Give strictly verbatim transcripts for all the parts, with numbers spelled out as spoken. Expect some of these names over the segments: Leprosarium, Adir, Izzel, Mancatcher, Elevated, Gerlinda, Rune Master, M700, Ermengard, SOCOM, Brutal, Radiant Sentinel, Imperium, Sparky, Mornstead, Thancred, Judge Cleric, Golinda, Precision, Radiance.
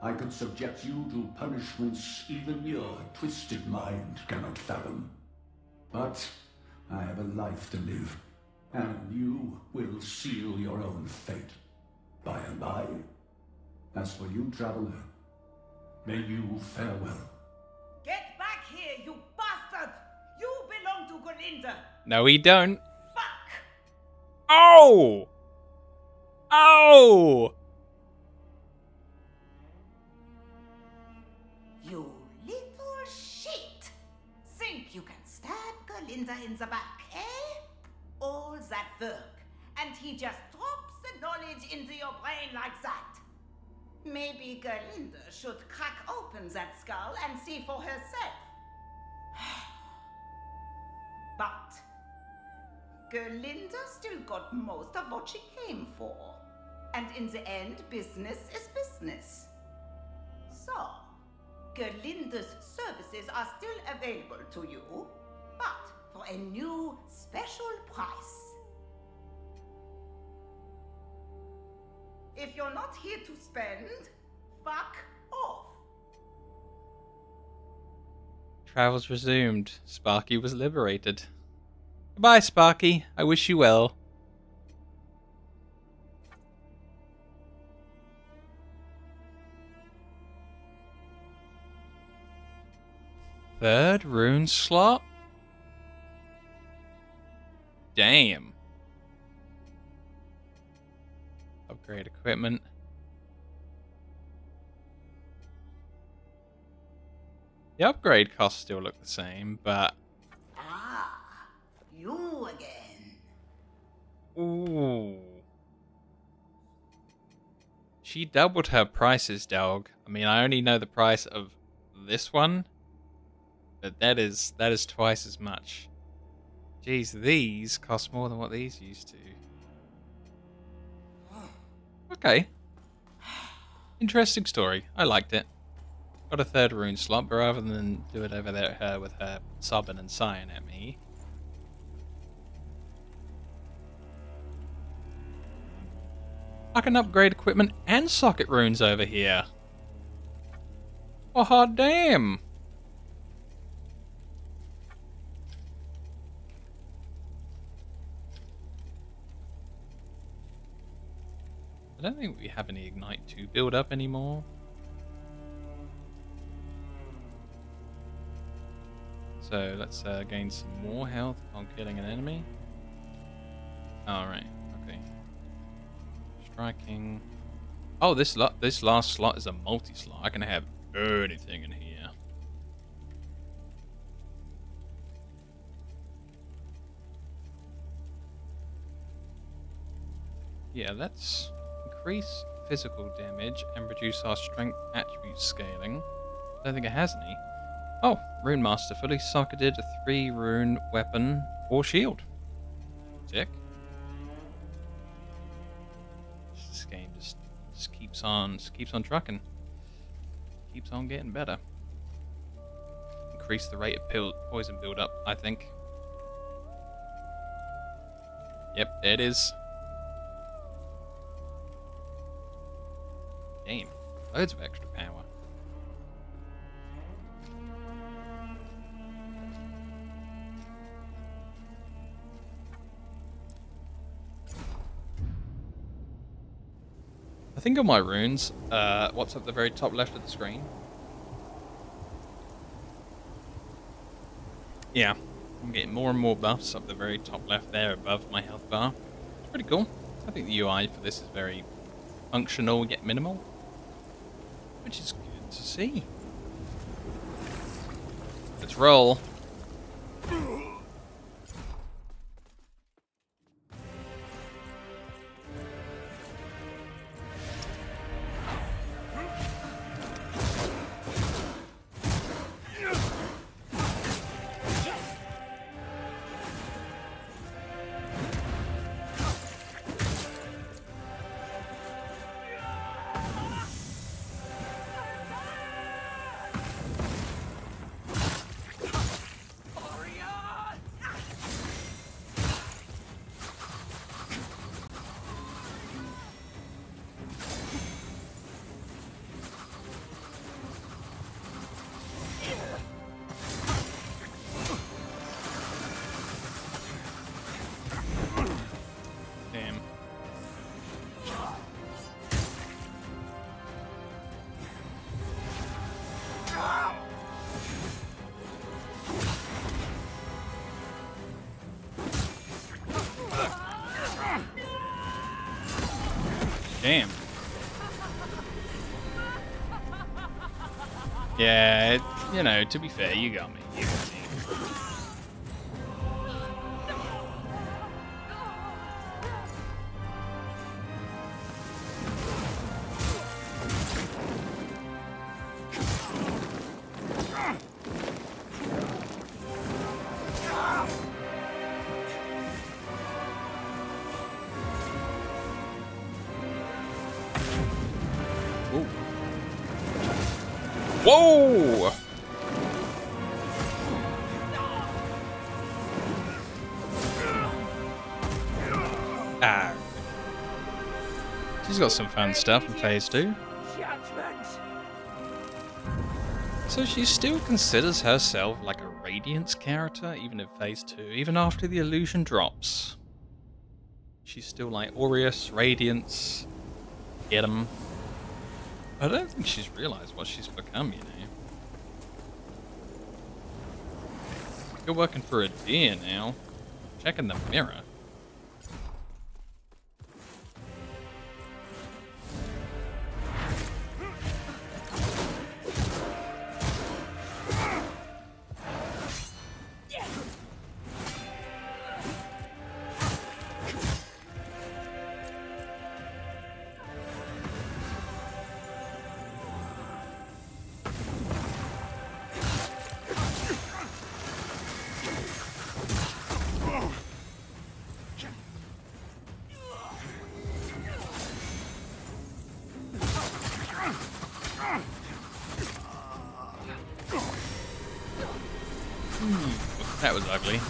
I could subject you to punishments even your twisted mind cannot fathom. But I have a life to live, and you will seal your own fate, by and by. As for you, traveler, may you farewell. Get back here, you bastard! You belong to Golinda! No, we don't. Fuck! Oh! Oh! You little shit! Think you can stab Golinda in the back, eh? All that work, and he just drops the knowledge into your brain like that. Maybe Gerlinda should crack open that skull and see for herself. But Gerlinda still got most of what she came for. And in the end, business is business. So, Gerlinda's services are still available to you, but for a new special price. If you're not here to spend, fuck off. Travels resumed. Sparky was liberated. Goodbye, Sparky. I wish you well. Third rune slot? Damn. Upgrade equipment. The upgrade costs still look the same, but... Ah, you again. Ooh. She doubled her prices, dog. I mean, I only know the price of this one, but that is, that is twice as much. Jeez, these cost more than what these used to. Okay. Interesting story. I liked it. Got a third rune slot, but rather than do it over there at her with her sobbing and sighing at me. I can upgrade equipment and socket runes over here. Oh, hot damn! I don't think we have any Ignite to build up anymore. So let's uh, gain some more health on killing an enemy. Alright, okay. Striking. Oh, this, lo this last slot is a multi-slot. I can have anything in here. Yeah, that's... Increase physical damage and reduce our strength attribute scaling. I don't think it has any. Oh, Rune Master fully socketed a three rune weapon or shield. Sick. This game just, just keeps on, just keeps on trucking. Keeps on getting better. Increase the rate of pill, poison buildup. I think. Yep, there it is. Damn, loads of extra power. I think on my runes, uh, what's at the very top left of the screen? Yeah, I'm getting more and more buffs up the very top left there above my health bar. It's pretty cool. I think the U I for this is very functional yet minimal. Which is good to see. Let's roll. Damn. Yeah, it, you know, to be fair, you got me. You got me. Whoa! Ah. She's got some fun stuff in phase two. So she still considers herself like a Radiance character, even in phase two, even after the illusion drops. She's still like Aureus, Radiance, get 'em. I don't think she's realised what she's become, you know. You're working for Adir now. Check in the mirror. That was ugly.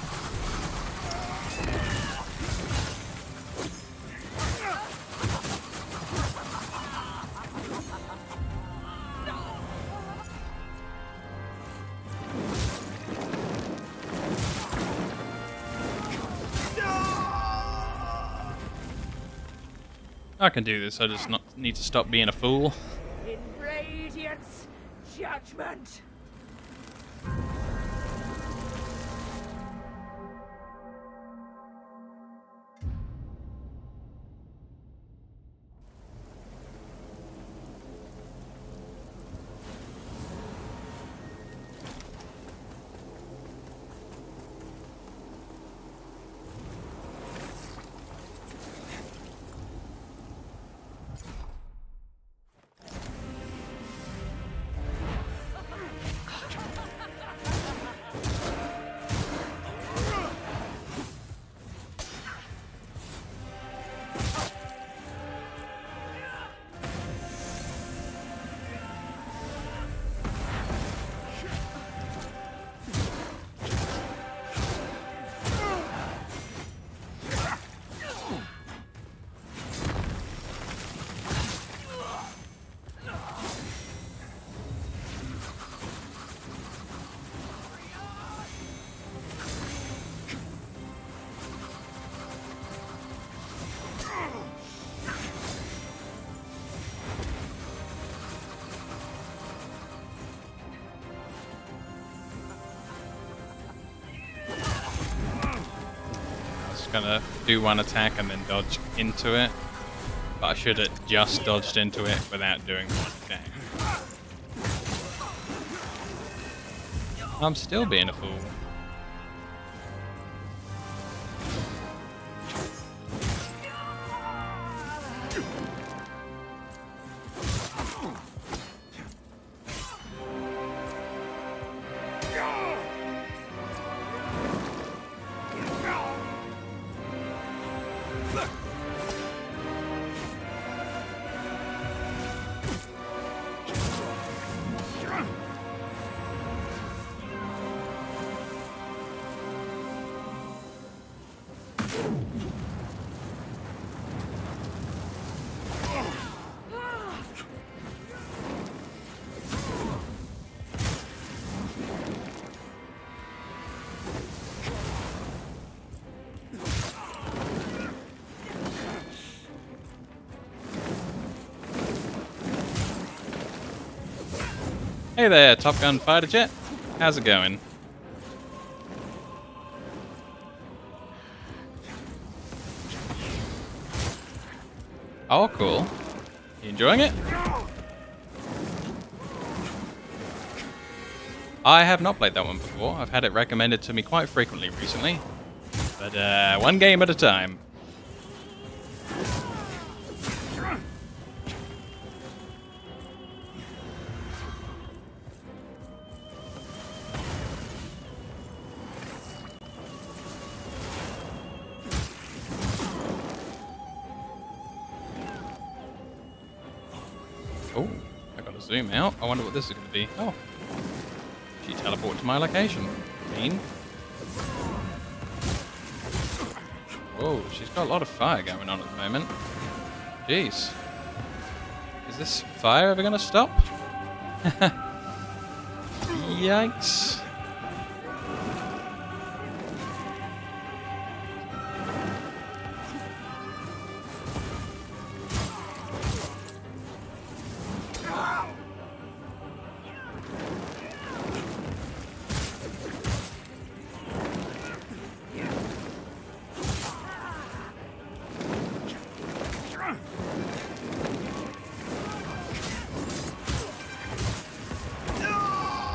I can do this, I just not need to stop being a fool. In Radiance, judgment. Gonna do one attack and then dodge into it, but I should have just dodged into it without doing one attack. I'm still being a fool. Hey there, Top Gun Fighter Jet. How's it going? Oh, cool. You enjoying it? I have not played that one before. I've had it recommended to me quite frequently recently. But uh, one game at a time. Oh, I gotta zoom out. I wonder what this is gonna be. Oh. She teleported to my location. Mean. Whoa, she's got a lot of fire going on at the moment. Jeez. Is this fire ever gonna stop? Yikes.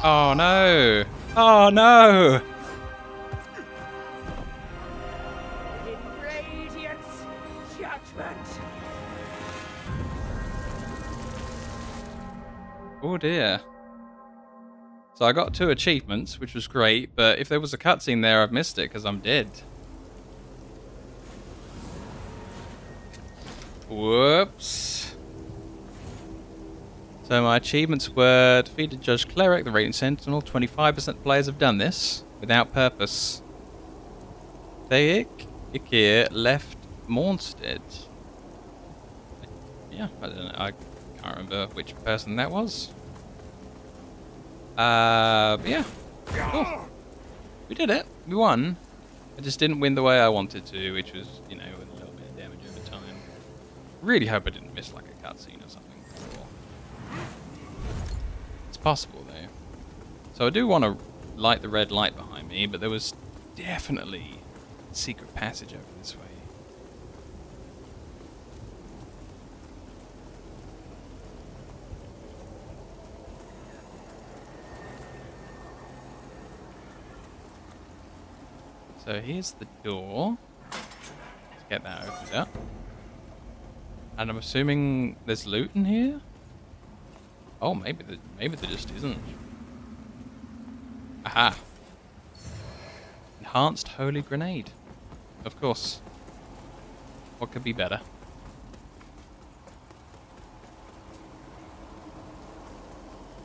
Oh no! Oh no! In Radiance Judgment. Oh dear. So I got two achievements, which was great, but if there was a cutscene there, I've missed it because I'm dead. Whoops. So my achievements were defeated Judge Cleric, the Radiant Sentinel. twenty-five percent of players have done this without purpose. Theic Ikir left Mornstead. Yeah, I don't know. I can't remember which person that was. Uh, but yeah, cool. We did it. We won. I just didn't win the way I wanted to, which was, you know, with a little bit of damage over time. Really hope I didn't miss like a cutscene or something. Possible though. So I do want to light the red light behind me, but there was definitely a secret passage over this way. So here's the door. Let's get that opened up. And I'm assuming there's loot in here? Oh, maybe there, maybe there just isn't. Aha. Enhanced Holy Grenade. Of course. What could be better?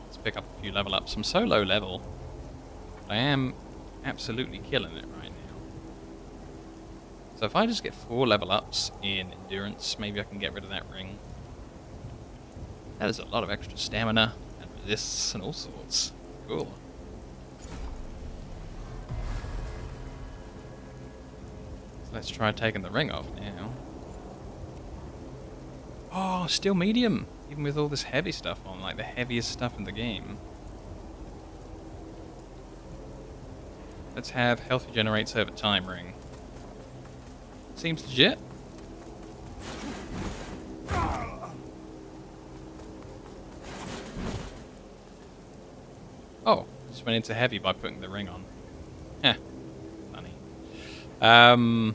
Let's pick up a few level ups. I'm so low level. I am absolutely killing it right now. So if I just get four level ups in endurance, maybe I can get rid of that ring. That is a lot of extra stamina and resists and all sorts. Cool. So let's try taking the ring off now. Oh, still medium, even with all this heavy stuff on, like the heaviest stuff in the game. Let's have health regenerates over time ring. Seems legit. Oh, just went into heavy by putting the ring on. Heh, funny. Um,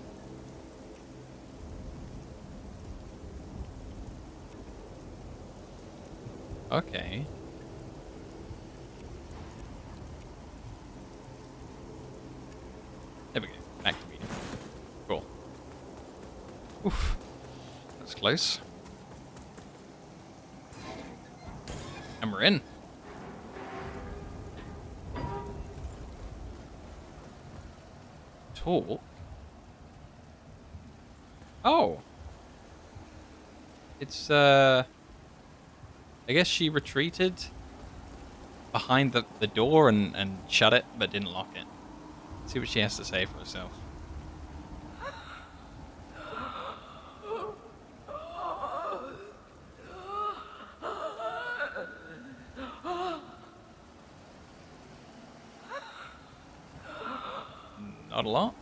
okay. There we go, back to medium. Cool. Oof, that's close. And we're in. Talk. Oh. It's, uh... I guess she retreated behind the, the door and, and shut it, but didn't lock it. Let's see what she has to say for herself. Not a lot.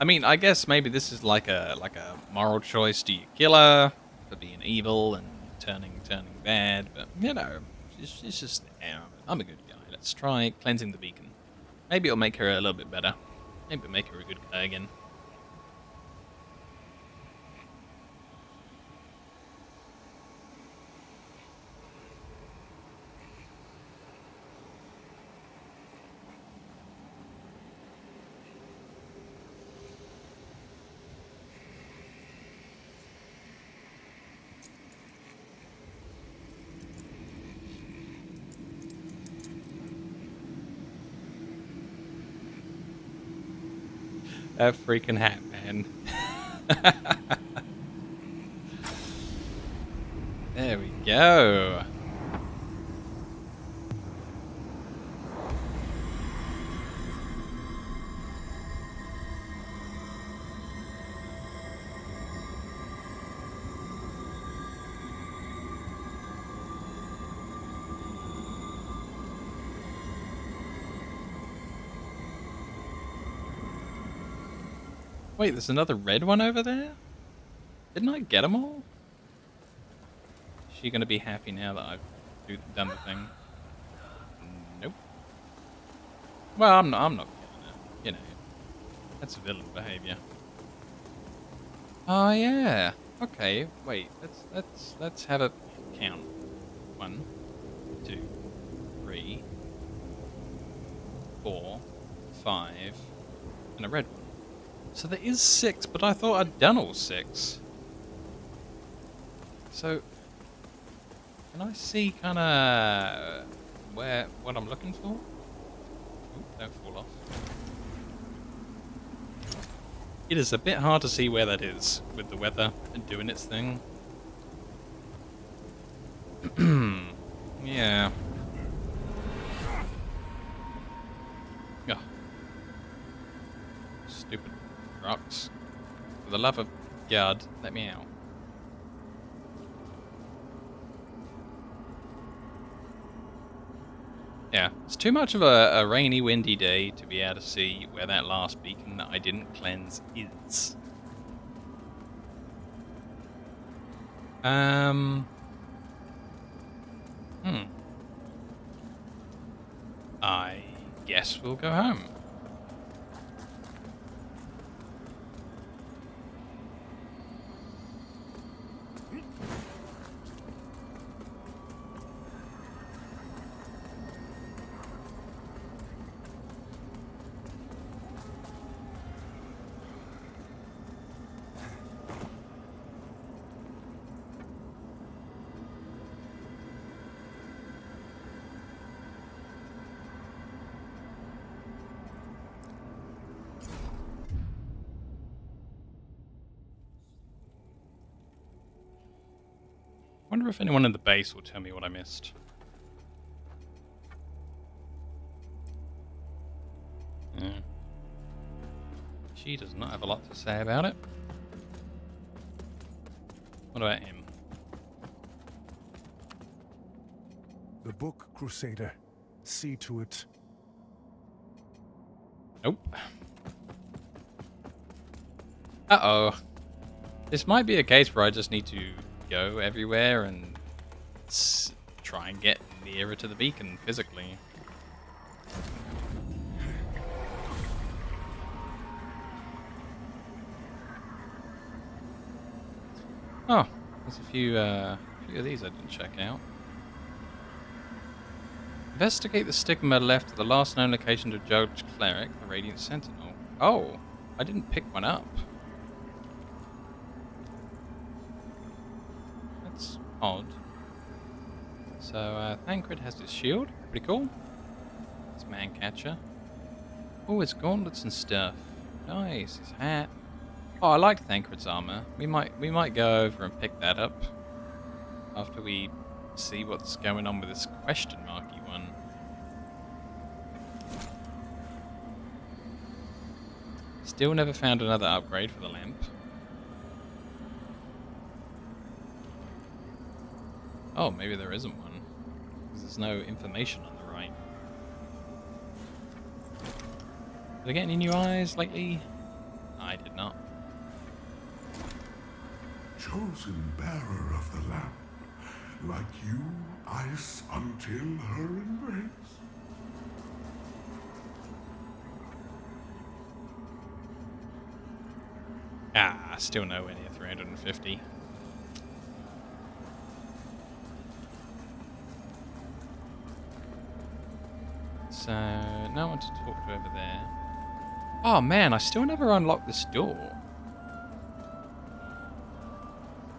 I mean, I guess maybe this is like a like a moral choice. Do you kill her? for being evil and turning turning bad, but you know, it's, it's just yeah, I'm a good guy. Let's try cleansing the beacon. Maybe it'll make her a little bit better. Maybe it'll make her a good guy again. That freaking hat, man. There we go. Wait, there's another red one over there? Didn't I get them all? Is she going to be happy now that I've done the thing? Nope. Well, I'm not, I'm not getting it. You know, that's villain behavior. Oh, yeah. Okay, wait. Let's, let's, let's have a count. One, two, three, four, five, and a red one. So there is six, but I thought I'd done all six. So, can I see kind of where what I'm looking for? Ooh, don't fall off. It is a bit hard to see where that is with the weather and doing its thing. Yeah. Oh. Stupid. Rocks. For the love of God, let me out. Yeah, it's too much of a, a rainy, windy day to be able to see where that last beacon that I didn't cleanse is. Um. Hmm. I guess we'll go home. I wonder if anyone in the base will tell me what I missed. Yeah. She does not have a lot to say about it. What about him? The book, Crusader. See to it. Nope. Uh-oh. This might be a case where I just need to go everywhere and s try and get nearer to the beacon physically. Oh, there's a few, uh, few of these I didn't check out. Investigate the stigma left at the last known location to Judge Cleric, the Radiant Sentinel. Oh, I didn't pick one up. Odd. So, uh, Thancred has his shield. Pretty cool. It's Mancatcher. Oh, his gauntlets and stuff. Nice. His hat. Oh, I like Thancred's armor. We might, we might go over and pick that up after we see what's going on with this question marky one. Still never found another upgrade for the lamp. Oh, maybe there isn't one, because there's no information on the right. Did I get any new eyes lately? I did not. Judge chosen bearer of the lamp. Like you, ice until her embrace. Ah, still nowhere near three hundred fifty. So, no one to talk to over there. Oh man, I still never unlocked this door.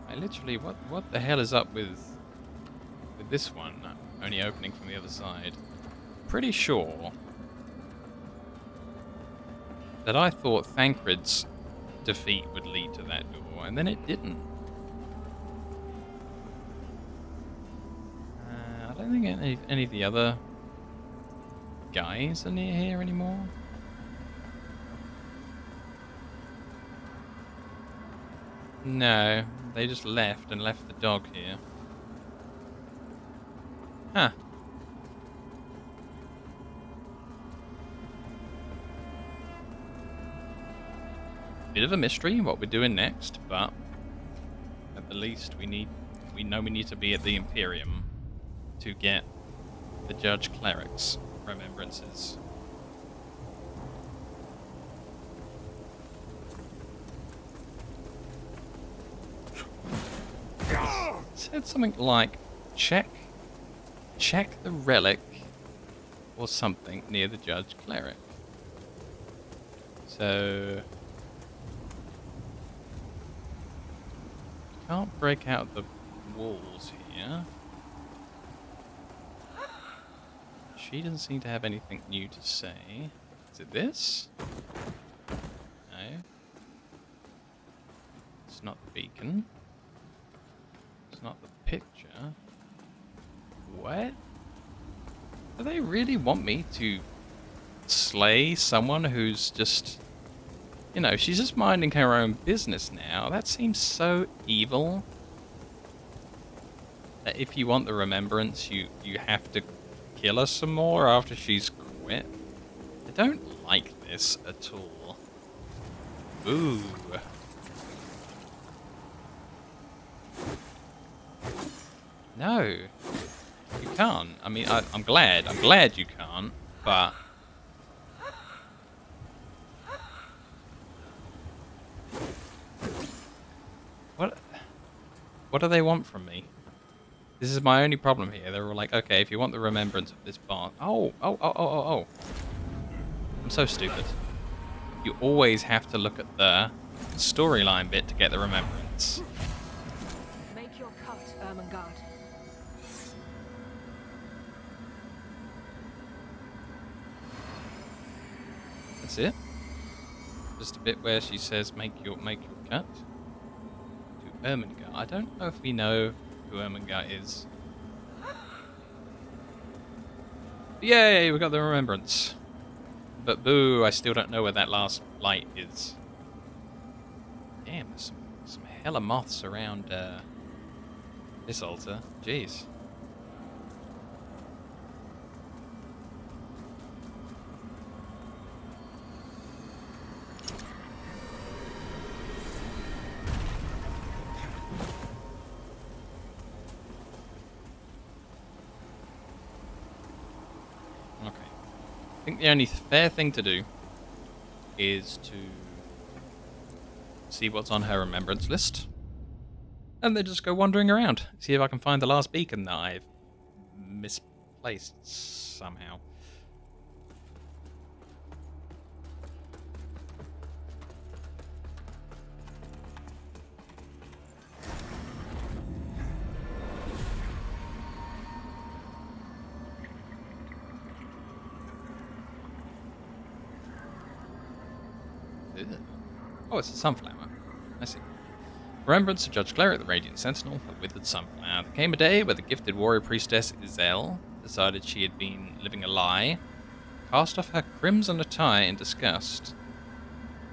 I literally, what, what the hell is up with, with this one? Only opening from the other side. Pretty sure that I thought Thancred's defeat would lead to that door, and then it didn't. Uh, I don't think any, any of the other guys are near here anymore. No, they just left and left the dog here. Huh. Bit of a mystery what we're doing next, but at the least we need we know we need to be at the Imperium to get the Judge Cleric's remembrances. It said something like check check the relic or something near the Judge Cleric. So can't break out the walls here. She doesn't seem to have anything new to say. Is it this? No. It's not the beacon. It's not the picture. What? Do they really want me to slay someone who's just... You know, she's just minding her own business now. That seems so evil. That if you want the remembrance, you, you have to kill her some more after she's quit. I don't like this at all. Ooh. No. You can't. I mean, I, I'm glad. I'm glad you can't, but... What, what do they want from me? This is my only problem here. They were like, okay, if you want the remembrance of this bar... Oh, oh, oh, oh, oh, oh. I'm so stupid. You always have to look at the storyline bit to get the remembrance. Make your cut, Ermengard. That's it. Just a bit where she says, make your, make your cut. To Ermengard. I don't know if we know... who Ermengard is. Yay, we got the remembrance. But boo, I still don't know where that last light is. Damn, there's some, some hella moths around uh, this altar. Jeez. The only fair thing to do is to see what's on her remembrance list and then just go wandering around, see if I can find the last beacon that I've misplaced somehow. Oh, it's a sunflower. I see. Remembrance of Judge Cleric, the Radiant Sentinel, the withered sunflower. There came a day where the gifted warrior priestess Izzel decided she had been living a lie, cast off her crimson attire in disgust,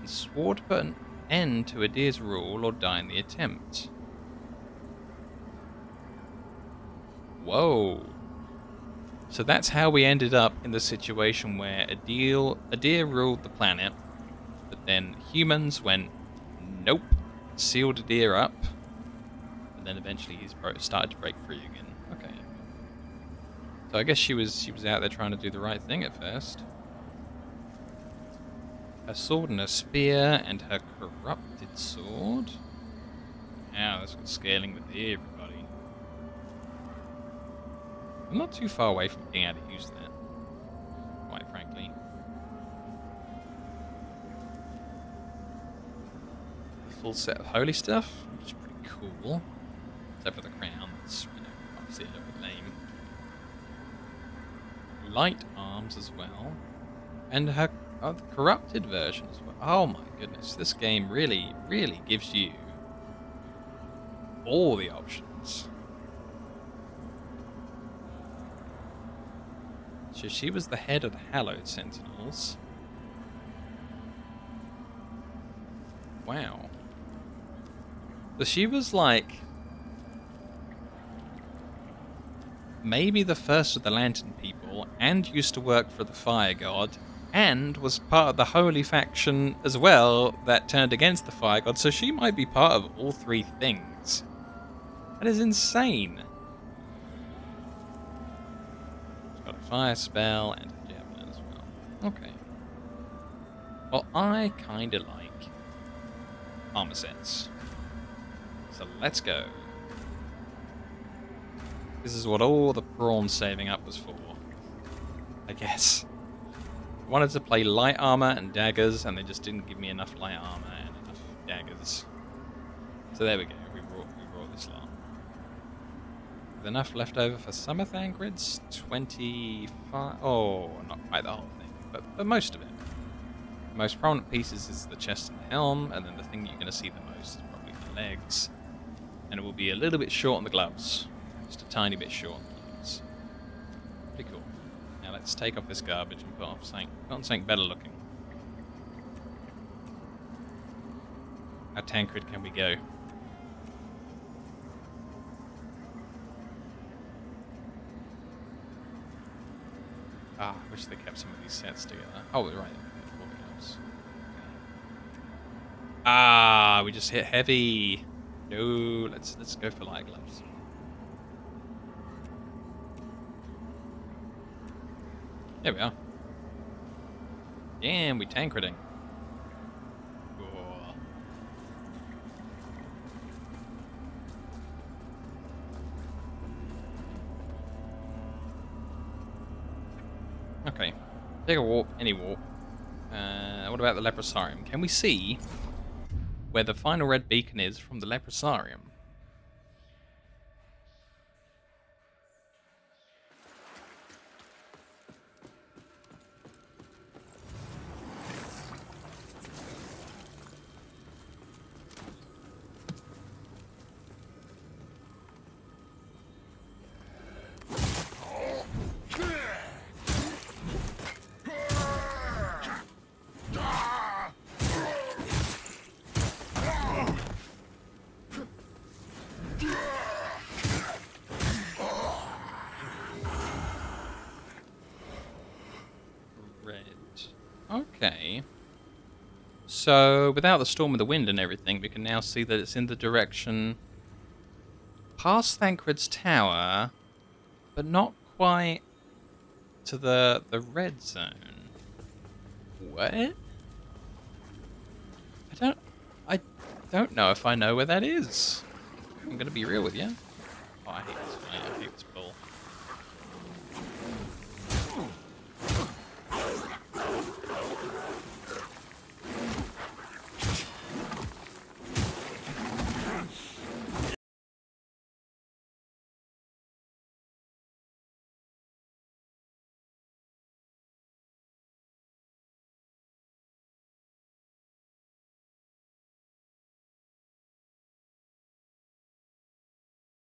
and swore to put an end to Adir's rule or die in the attempt. Whoa. So that's how we ended up in the situation where Adir, Adir ruled the planet. But then humans went, nope, sealed Adir up, then eventually he's started to break free again. Okay. So I guess she was she was out there trying to do the right thing at first. Her sword and her spear and her corrupted sword. Wow, that's got scaling with everybody. I'm not too far away from being able to use that, quite frankly. A full set of holy stuff, which is pretty cool. Except for the crown, that's, you know, obviously a little bit lame. Light arms as well. And her Oh, the corrupted version as well. Oh my goodness, this game really, really gives you all the options. So she was the head of the Hallowed Sentinels. Wow. So she was like maybe the first of the Lantern people and used to work for the Fire God. And was part of the Holy Faction as well that turned against the Fire God, so she might be part of all three things. That is insane. She's got a fire spell and a javelin as well. Okay. Well, I kind of like armor sets. So let's go. This is what all the prawn saving up was for, I guess. Wanted to play light armor and daggers, and they just didn't give me enough light armor and enough daggers. So there we go, we brought, we brought this lot. With enough left over for summer Thancreds, twenty-five... Oh, not quite the whole thing, but, but most of it. The most prominent pieces is the chest and the helm, and then the thing you're going to see the most is probably the legs. And it will be a little bit short on the gloves. Just a tiny bit short on the gloves. Pretty cool. Now let's take off this garbage and put on something, put on something better looking. How Thancred can we go? Ah, I wish they kept some of these sets together. Oh, right. Ah, we just hit heavy. No, let's let's go for light gloves. There we are. Damn, we Thancreding. Cool. Okay. Take a warp, any warp. Uh, what about the Leprosarium? Can we see where the final red beacon is from the Leprosarium? Okay, so without the storm of the wind and everything, we can now see that it's in the direction past Thancred's tower, but not quite to the the red zone. What? I don't, I don't know if I know where that is. I'm gonna be real with you. Oh, I hate this, I hate this ball.